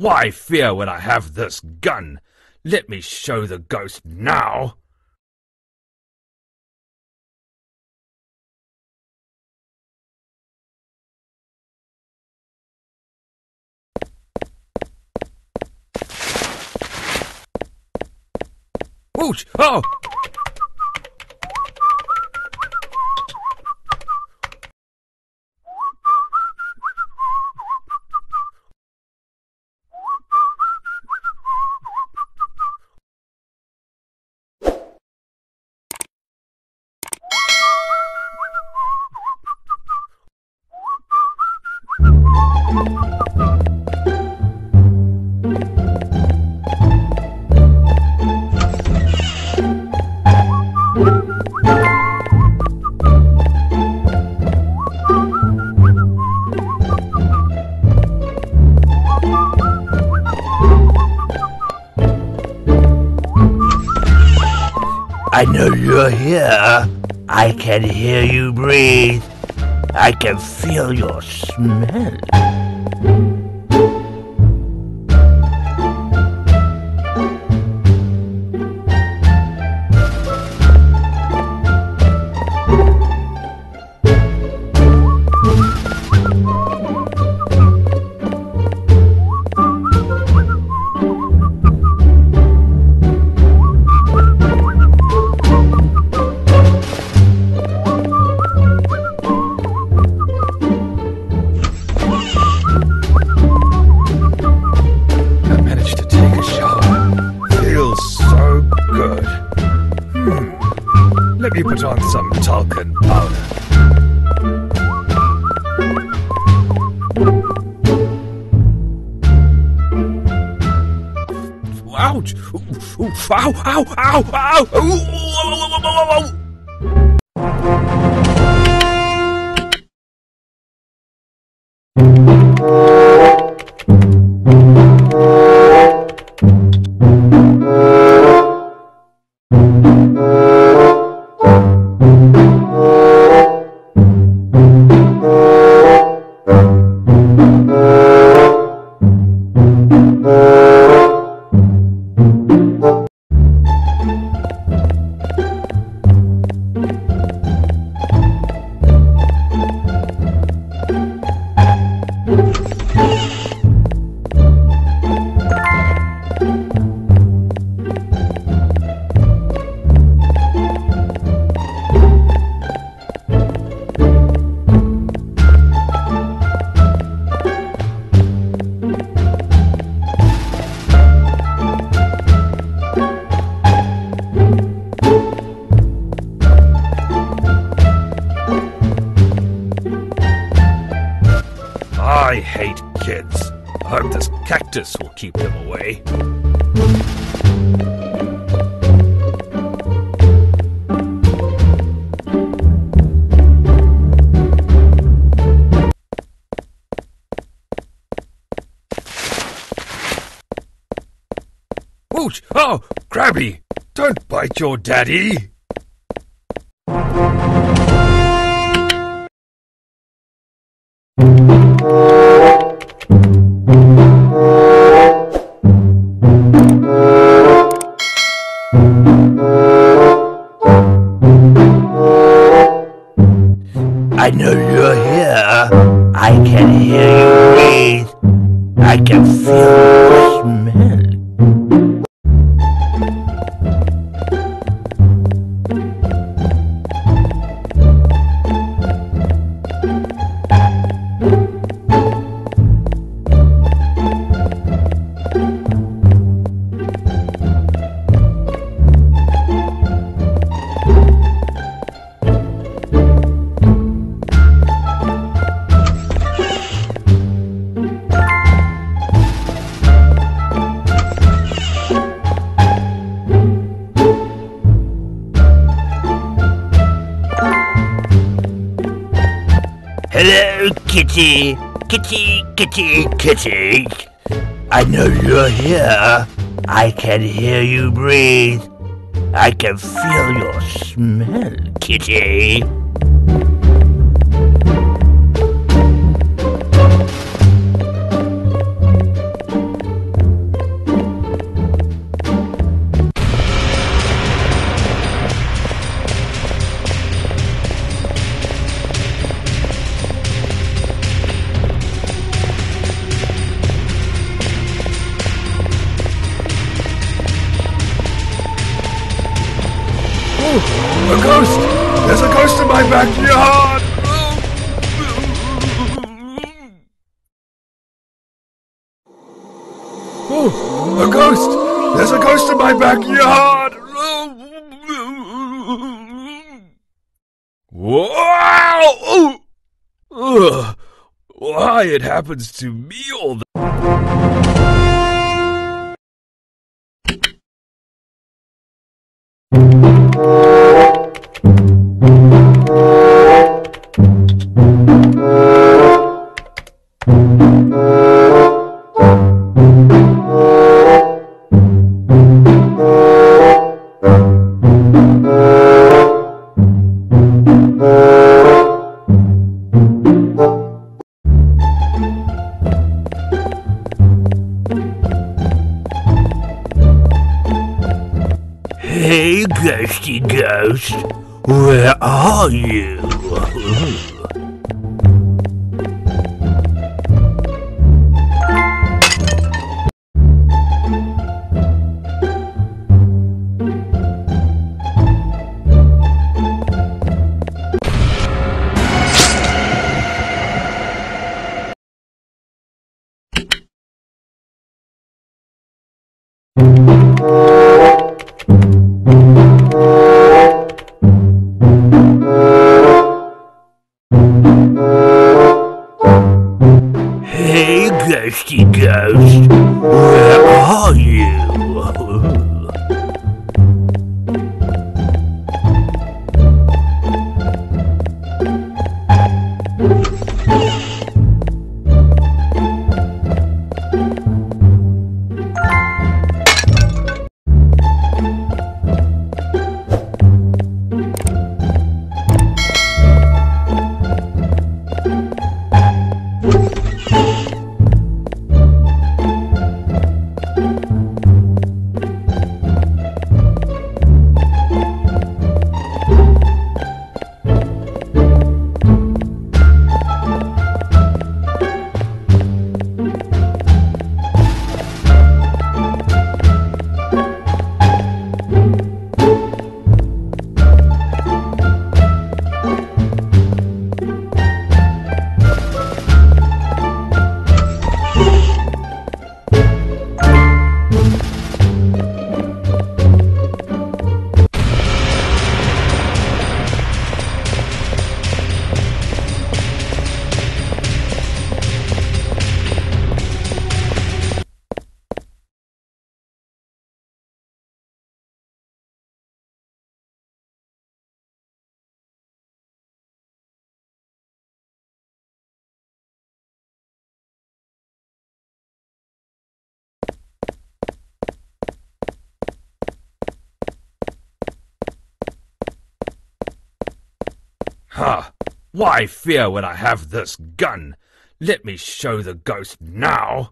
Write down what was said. Why fear when I have this gun? Let me show the ghost now. Ouch! Oh! I know you're here. I can hear you breathe. I can feel your smell. Let me put on some talcum powder. Ouch! Ow! Ow! Ow! Ow! I hate kids. I hope this cactus will keep them away. Ouch! Oh, Krabby! Don't bite your daddy! I know you're here. I can hear you breathe. I can feel your smell. Hello, kitty. Kitty, kitty, kitty. I know you're here. I can hear you breathe. I can feel your smell, kitty. close to my backyard! Oh, a ghost! There's a ghost in my backyard! Wow! Ugh. Why it happens to me all the Hey, ghosty ghost, where are you? Ghosty ghost, where are you? Ha! Why fear when I have this gun? Let me show the ghost now!